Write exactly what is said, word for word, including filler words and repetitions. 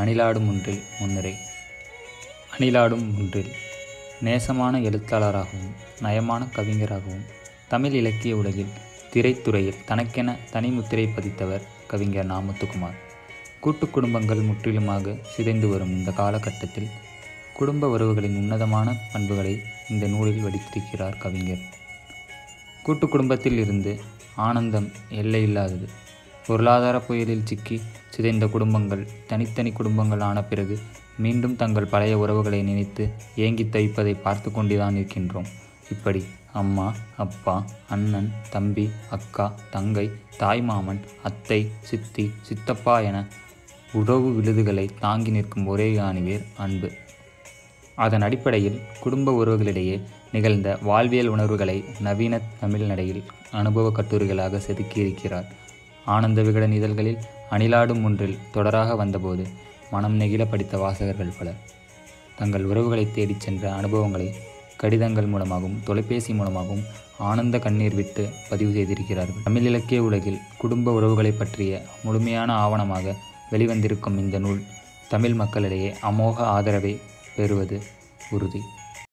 அணிலாடும் ஒன்றில் முன்னிறை. அணிலாடும் ஒன்றில் நேசமான எழுத்தாளராகவும் நயமான கவிஞராகவும் தமிழ் இலக்கிய உலகில் திரைத்துறையில் தனக்கென தனிமுத்திரை பதித்தவர் கவிஞர் நா. முத்துக்குமார். கூட்டு குடும்பங்கள் முற்றிலுமாக சிதைந்து வரும் இந்த காலகட்டத்தில் குடும்ப உறவுகளின் உன்னதமான பண்புகளை இந்த நூலில் வடித்திருக்கிறார் கவிஞர். கூட்டு குடும்பத்தில் இருந்து ஆனந்தம் எல்லையில்லாதது. பொருளாதார புயலில் சிக்கி சிதைந்த குடும்பங்கள் தனித்தனி குடும்பங்கள் ஆன பிறகு மீண்டும் தங்கள் பழைய உறவுகளை நினைத்து ஏங்கி தவிப்பதை பார்த்து கொண்டுதான் இருக்கின்றோம். இப்படி அம்மா, அப்பா, அண்ணன், தம்பி, அக்கா, தங்கை, தாய்மாமன், அத்தை, சித்தி, சித்தப்பா என உறவு விழுதுகளை தாங்கி நிற்கும் ஒரே யானிவேர் அன்பு. அதன் அடிப்படையில் குடும்ப உறவுகளிடையே நிகழ்ந்த வாழ்வியல் உணர்வுகளை நவீன தமிழ் நடையில் அனுபவ கட்டுரைகளாக செதுக்கியிருக்கிறார். ஆனந்த விகடன் இதழ்களில் அணிலாடும் ஒன்றில் தொடராக வந்தபோது மனம் நெகிழ படித்த வாசகர்கள் பலர் தங்கள் உறவுகளை தேடிச் சென்ற அனுபவங்களை கடிதங்கள் மூலமாகவும் தொலைபேசி மூலமாகவும் ஆனந்த கண்ணீர் விட்டு பதிவு செய்திருக்கிறார்கள். தமிழ் இலக்கிய உலகில் குடும்ப உறவுகளை பற்றிய முழுமையான ஆவணமாக வெளிவந்திருக்கும் இந்த நூல் தமிழ் மக்களிடையே அமோக ஆதரவை பெறுவது உறுதி.